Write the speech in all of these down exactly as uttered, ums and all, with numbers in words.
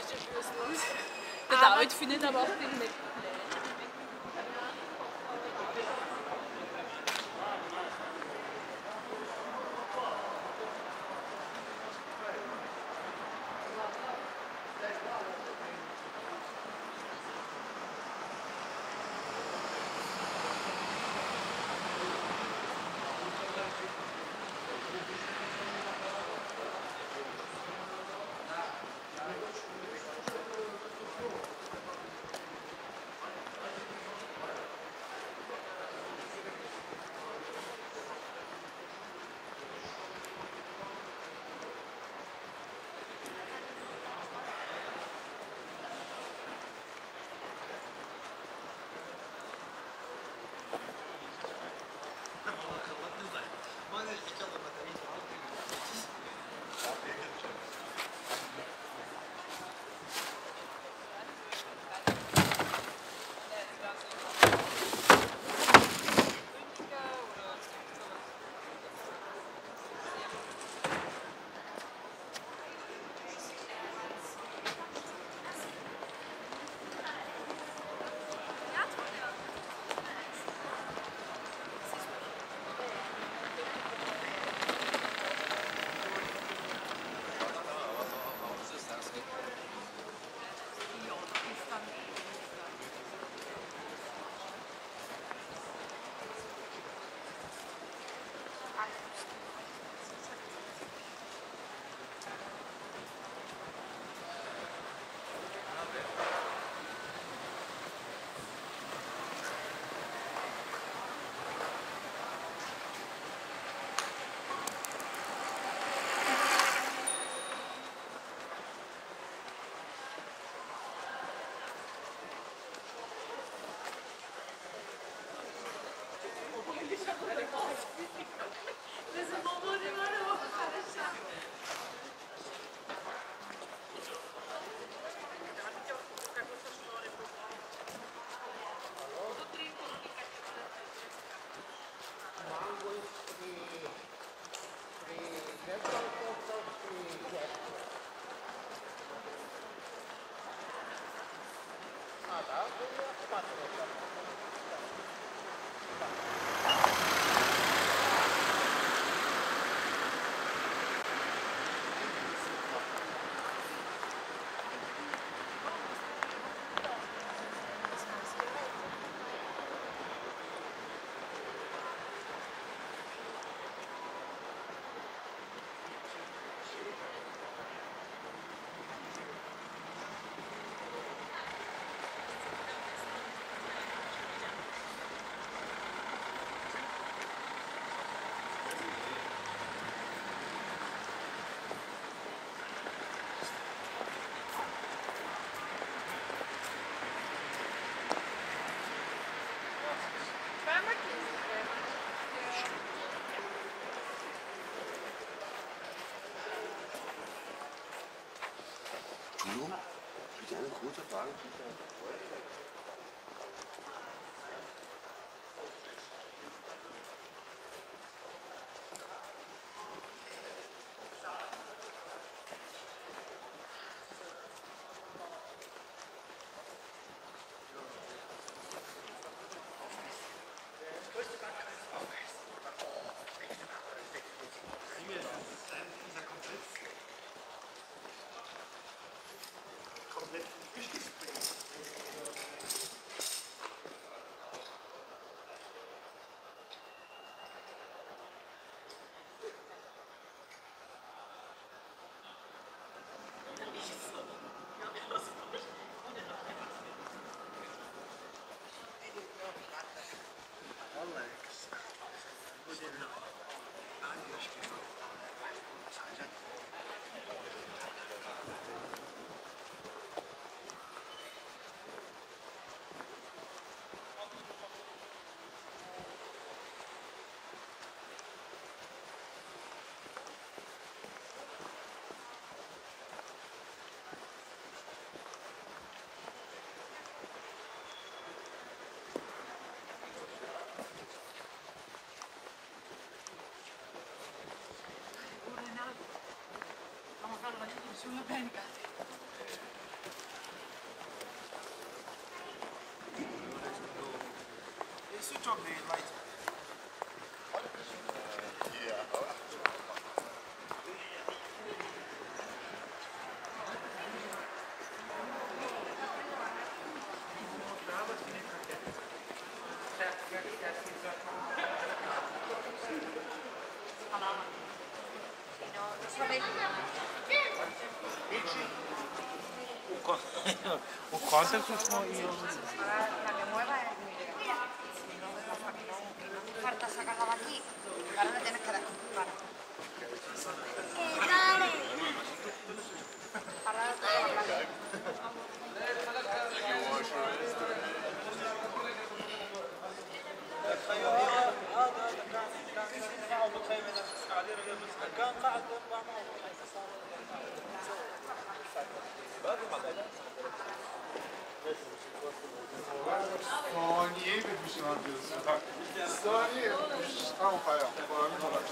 ist der Schluss. Der David findet aber auch den nicht. Entschuldigung, ich habe eine kurze Frage. Sulla penca. çok değil, like. O corte é que os moinhos. La que mueva es mi idea. No falta sacarla de aquí. Ahora la tienes que dar. Para. ¡Qué dale! Ahora la tienes Saniye bitmişim atıyorsun. Saniye bitmiş. Tamam hayal. Oranı kolay.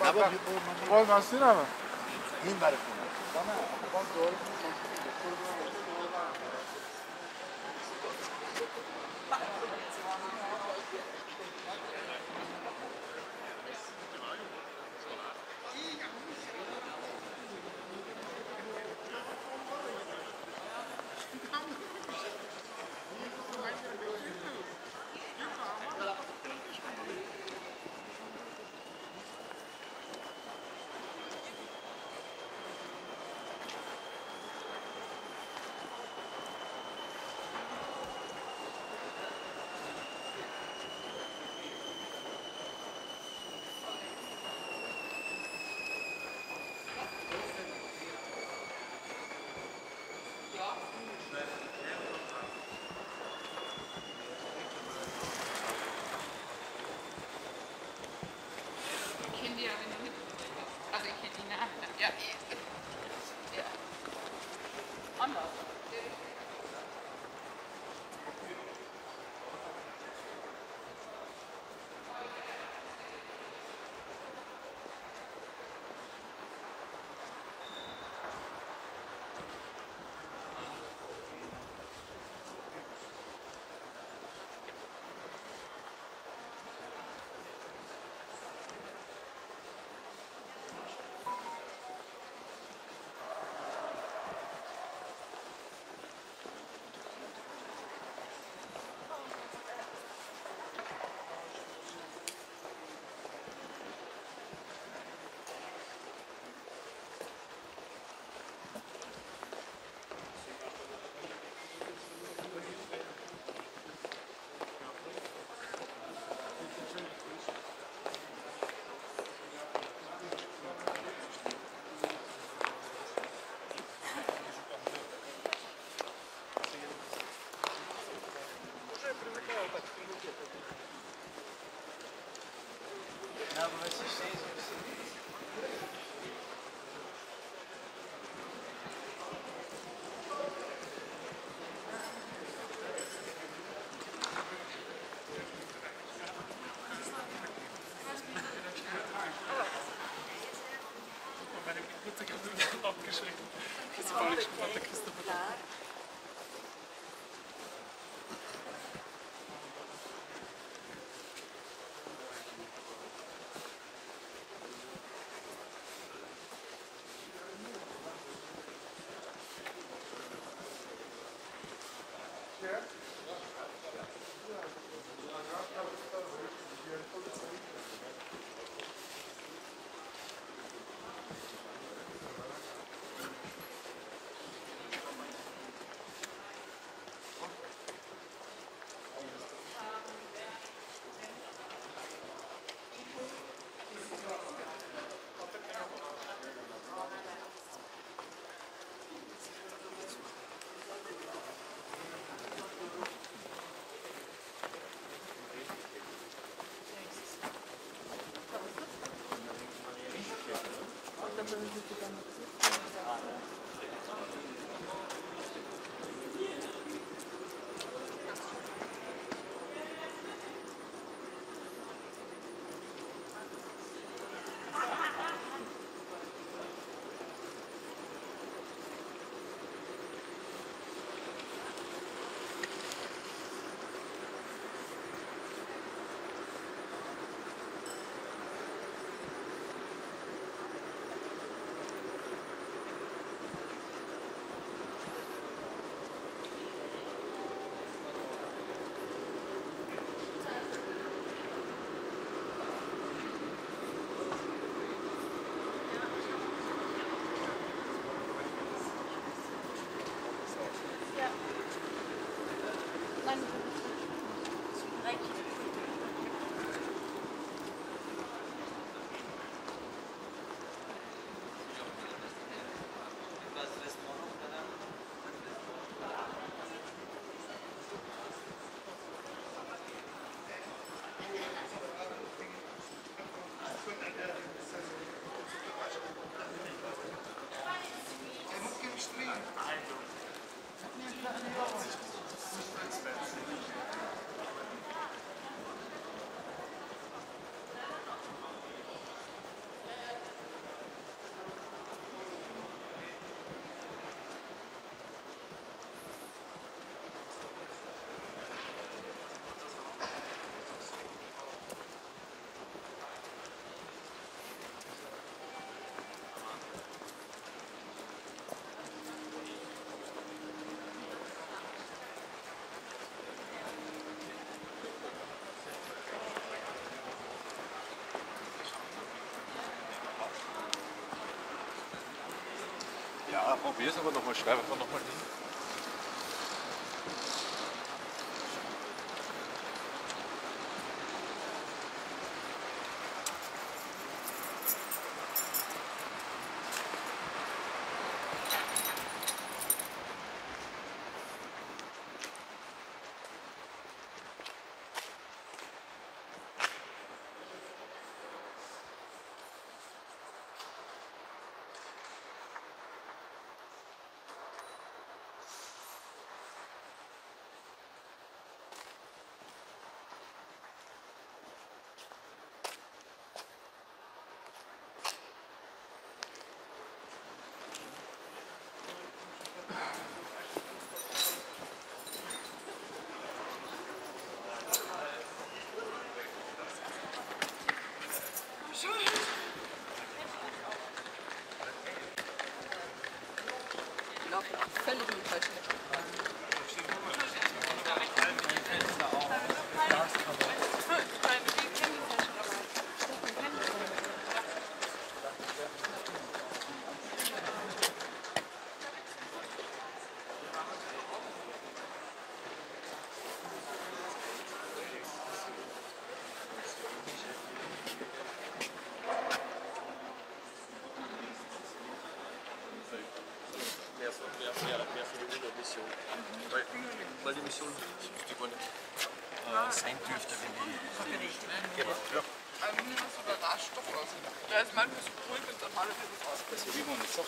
Baba olmasın ama. Min var bunun. Bana bak doğru. Thank you. Mutter Katharina abgeschrieben. Das war nicht Mutter Christopher. Продолжение следует... Ja, probier es aber nochmal, schreib einfach nochmal hin. Völlig mit falschen Weil die Mission die Gründe äh, sein dürfte, wenn die... Ja, ja. Also mir ist überrascht doch aus. Da ist manchmal so ruhig und dann mal etwas aus. Das ist immer nicht so.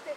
zwölf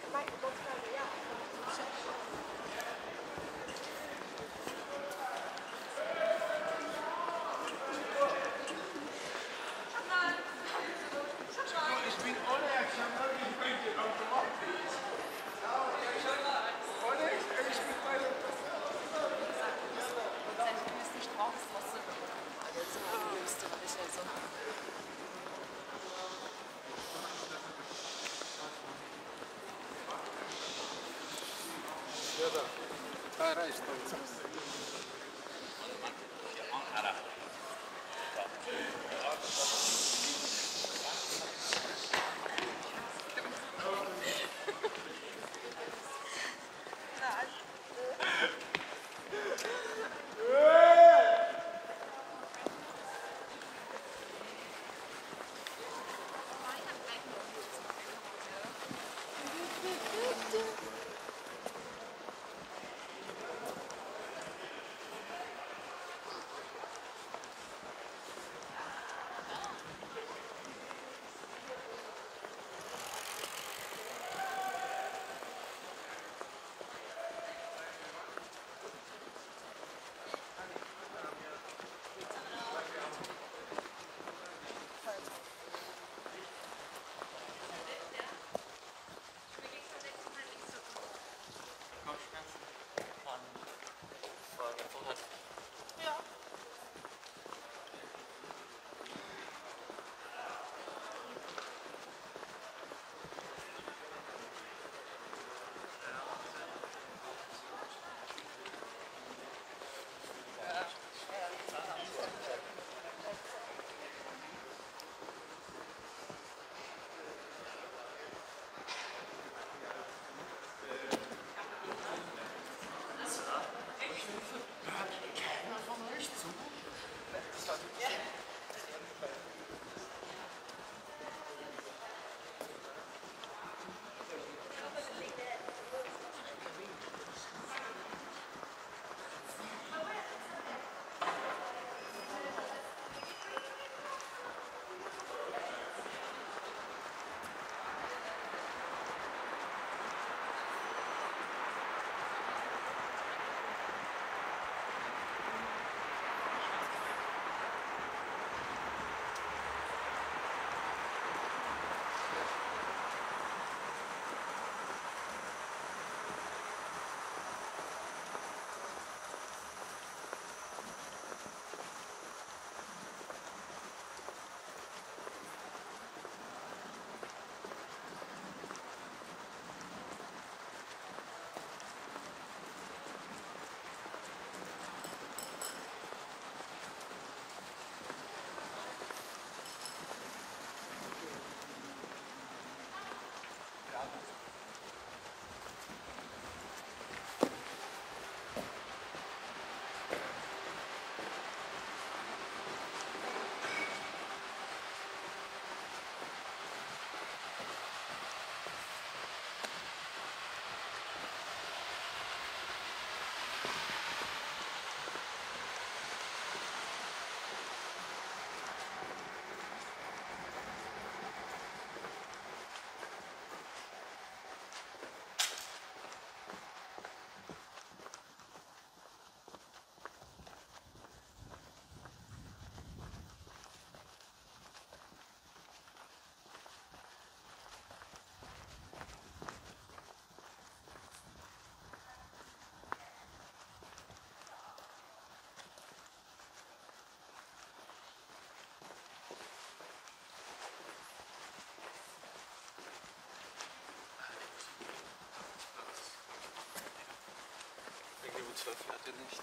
hatte nicht.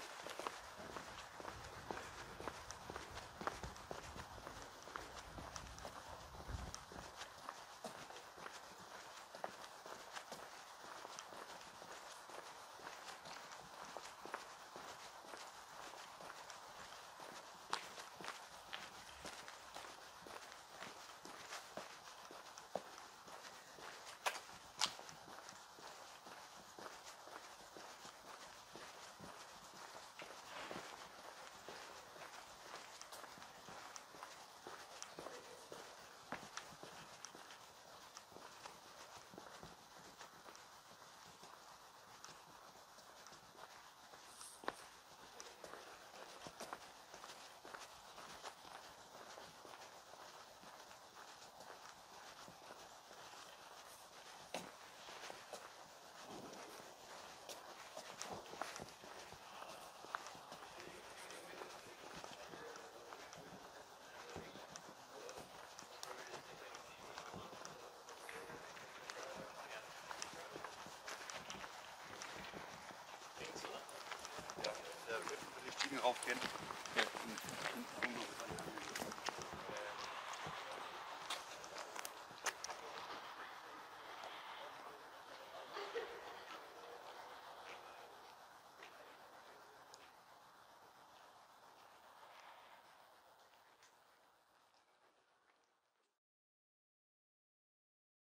drauf gehen. Ja.